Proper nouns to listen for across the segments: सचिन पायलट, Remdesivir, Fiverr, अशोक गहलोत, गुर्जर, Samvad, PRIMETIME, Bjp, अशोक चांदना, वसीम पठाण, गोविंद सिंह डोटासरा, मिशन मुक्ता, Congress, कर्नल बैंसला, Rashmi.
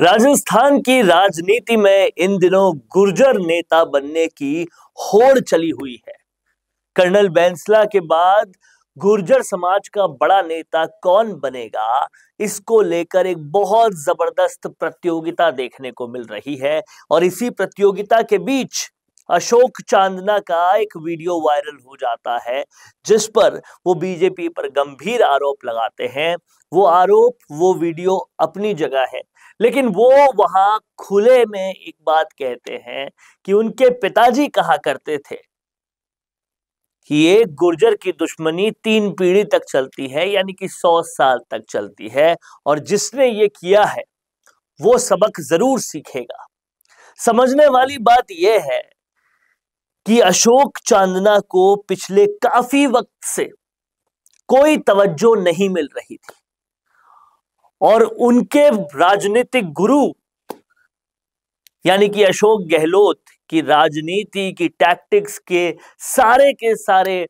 राजस्थान की राजनीति में इन दिनों गुर्जर नेता बनने की होड़ चली हुई है। कर्नल बैंसला के बाद गुर्जर समाज का बड़ा नेता कौन बनेगा, इसको लेकर एक बहुत जबरदस्त प्रतियोगिता देखने को मिल रही है। और इसी प्रतियोगिता के बीच अशोक चांदना का एक वीडियो वायरल हो जाता है, जिस पर वो बीजेपी पर गंभीर आरोप लगाते हैं। वो आरोप, वो वीडियो अपनी जगह है, लेकिन वो वहां खुले में एक बात कहते हैं कि उनके पिताजी कहा करते थे कि ये गुर्जर की दुश्मनी 3 पीढ़ी तक चलती है, यानी कि 100 साल तक चलती है, और जिसने ये किया है वो सबक जरूर सीखेगा। समझने वाली बात यह है कि अशोक चांदना को पिछले काफी वक्त से कोई तवज्जो नहीं मिल रही थी और उनके राजनीतिक गुरु यानी कि अशोक गहलोत की राजनीति की टैक्टिक्स के सारे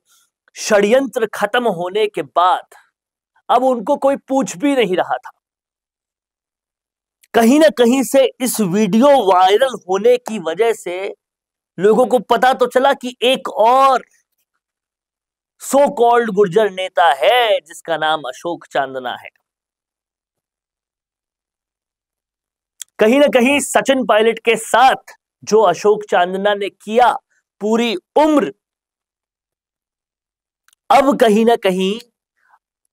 षड्यंत्र खत्म होने के बाद अब उनको कोई पूछ भी नहीं रहा था। कहीं ना कहीं से इस वीडियो वायरल होने की वजह से लोगों को पता तो चला कि एक और सो कॉल्ड गुर्जर नेता है जिसका नाम अशोक चांदना है। कहीं ना कहीं सचिन पायलट के साथ जो अशोक चांदना ने किया पूरी उम्र, अब कहीं ना कहीं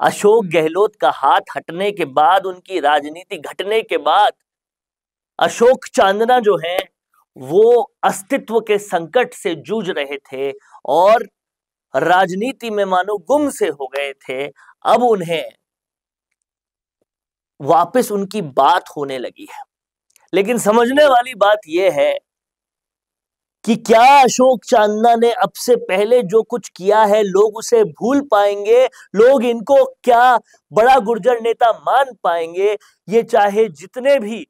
अशोक गहलोत का हाथ हटने के बाद, उनकी राजनीति घटने के बाद अशोक चांदना जो है वो अस्तित्व के संकट से जूझ रहे थे और राजनीति में मानो गुम से हो गए थे। अब उन्हें वापस उनकी बात होने लगी है, लेकिन समझने वाली बात यह है कि क्या अशोक चांदना ने अब से पहले जो कुछ किया है लोग उसे भूल पाएंगे? लोग इनको क्या बड़ा गुर्जर नेता मान पाएंगे? ये चाहे जितने भी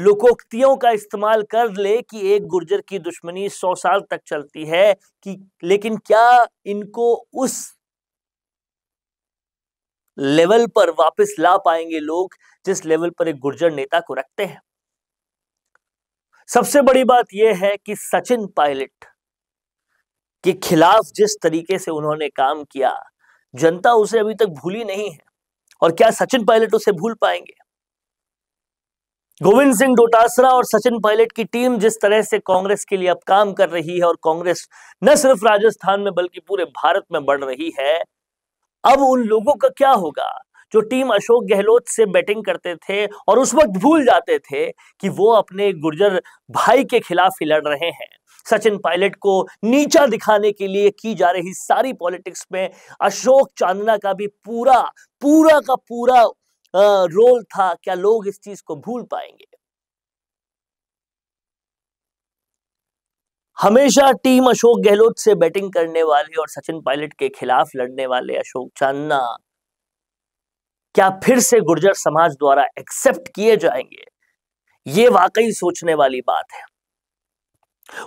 लोकोक्तियों का इस्तेमाल कर ले कि एक गुर्जर की दुश्मनी 100 साल तक चलती है कि, लेकिन क्या इनको उस लेवल पर वापस ला पाएंगे लोग जिस लेवल पर एक गुर्जर नेता को रखते हैं? सबसे बड़ी बात यह है कि सचिन पायलट के खिलाफ जिस तरीके से उन्होंने काम किया, जनता उसे अभी तक भूली नहीं है। और क्या सचिन पायलट उसे भूल पाएंगे? गोविंद सिंह डोटासरा और सचिन पायलट की टीम जिस तरह से कांग्रेस के लिए अब काम कर रही है और कांग्रेस न सिर्फ राजस्थान में बल्कि पूरे भारत में बढ़ रही है, अब उन लोगों का क्या होगा जो टीम अशोक गहलोत से बैटिंग करते थे और उस वक्त भूल जाते थे कि वो अपने गुर्जर भाई के खिलाफ ही लड़ रहे हैं। सचिन पायलट को नीचा दिखाने के लिए की जा रही सारी पॉलिटिक्स में अशोक चांदना का भी पूरा का पूरा रोल था। क्या लोग इस चीज को भूल पाएंगे? हमेशा टीम अशोक गहलोत से बैटिंग करने वाले और सचिन पायलट के खिलाफ लड़ने वाले अशोक चांदना क्या फिर से गुर्जर समाज द्वारा एक्सेप्ट किए जाएंगे? ये वाकई सोचने वाली बात है।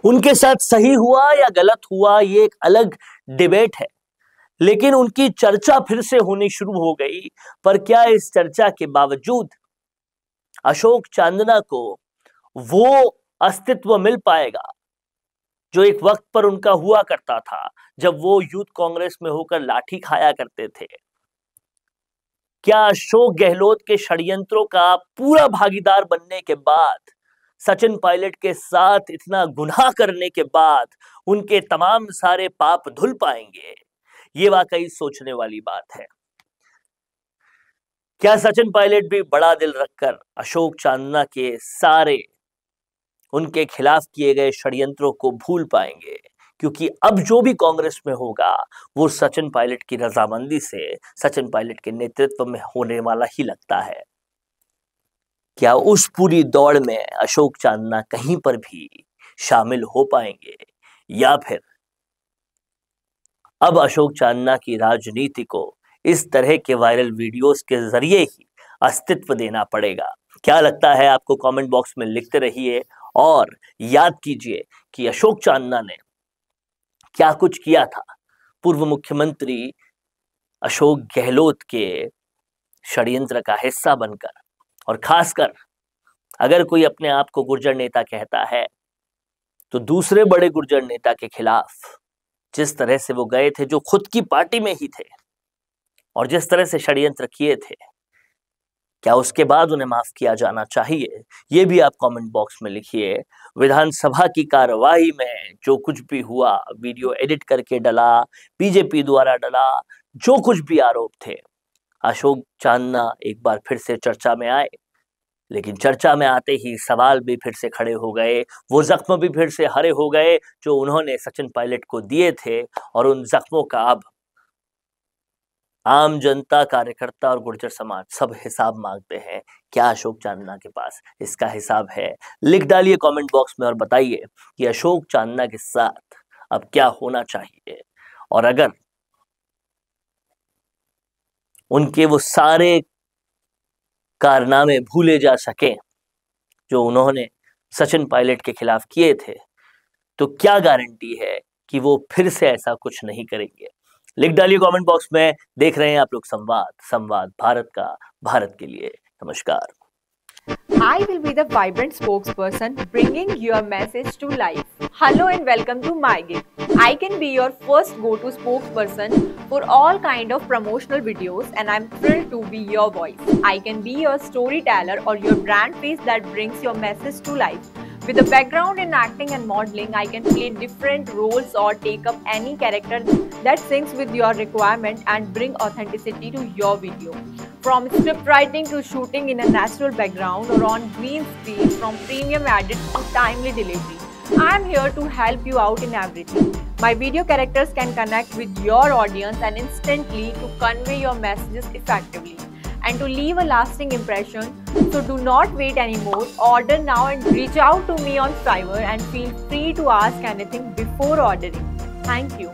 उनके साथ सही हुआ या गलत हुआ ये एक अलग डिबेट है, लेकिन उनकी चर्चा फिर से होनी शुरू हो गई। पर क्या इस चर्चा के बावजूद अशोक चांदना को वो अस्तित्व मिल पाएगा जो एक वक्त पर उनका हुआ करता था जब वो यूथ कांग्रेस में होकर लाठी खाया करते थे? क्या अशोक गहलोत के षड्यंत्रों का पूरा भागीदार बनने के बाद, सचिन पायलट के साथ इतना गुनाह करने के बाद उनके तमाम सारे पाप धुल पाएंगे? ये वाकई सोचने वाली बात है। क्या सचिन पायलट भी बड़ा दिल रखकर अशोक चांदना के सारे उनके खिलाफ किए गए षड्यंत्रों को भूल पाएंगे? क्योंकि अब जो भी कांग्रेस में होगा वो सचिन पायलट की रजामंदी से, सचिन पायलट के नेतृत्व में होने वाला ही लगता है। क्या उस पूरी दौड़ में अशोक चांदना कहीं पर भी शामिल हो पाएंगे, या फिर अब अशोक चांदना की राजनीति को इस तरह के वायरल वीडियोस के जरिए ही अस्तित्व देना पड़ेगा? क्या लगता है आपको? कमेंट बॉक्स में लिखते रहिए और याद कीजिए कि अशोक चांदना ने क्या कुछ किया था पूर्व मुख्यमंत्री अशोक गहलोत के षड्यंत्र का हिस्सा बनकर, और खासकर अगर कोई अपने आप को गुर्जर नेता कहता है तो दूसरे बड़े गुर्जर नेता के खिलाफ जिस तरह से वो गए थे, जो खुद की पार्टी में ही थे, और जिस तरह से षड्यंत्र किए थे, क्या उसके बाद उन्हें माफ किया जाना चाहिए? ये भी आप कमेंट बॉक्स में लिखिए। विधानसभा की कार्यवाही में जो कुछ भी हुआ, वीडियो एडिट करके डला, बीजेपी द्वारा डला, जो कुछ भी आरोप थे, अशोक चांदना एक बार फिर से चर्चा में आए, लेकिन चर्चा में आते ही सवाल भी फिर से खड़े हो गए, वो जख्म भी फिर से हरे हो गए जो उन्होंने सचिन पायलट को दिए थे, और उन जख्मों का अब आम जनता, कार्यकर्ता और गुर्जर समाज सब हिसाब मांगते हैं। क्या अशोक चांदना के पास इसका हिसाब है? लिख डालिए कमेंट बॉक्स में और बताइए कि अशोक चांदना के साथ अब क्या होना चाहिए, और अगर उनके वो सारे कारनामे भूले जा सकें जो उन्होंने सचिन पायलट के खिलाफ किए थे, तो क्या गारंटी है कि वो फिर से ऐसा कुछ नहीं करेंगे? लिख डालिए कमेंट बॉक्स में। देख रहे हैं आप लोग संवाद, संवाद भारत का, भारत के लिए। नमस्कार। I will be the vibrant spokesperson bringing your message to life. Hello and welcome to my gig. I can be your first go-to spokesperson for all kind of promotional videos and I'm thrilled to be your voice. I can be your storyteller or your brand face that brings your message to life. With a background in acting and modeling, I can play different roles or take up any character that syncs with your requirement and bring authenticity to your video. From script writing to shooting in a natural background or on green screen, from premium edits to timely delivery, I am here to help you out in everything. My video characters can connect with your audience and instantly to convey your messages effectively and to leave a lasting impression. So do not wait anymore. Order now and reach out to me on Fiverr and feel free to ask anything before ordering. Thank you.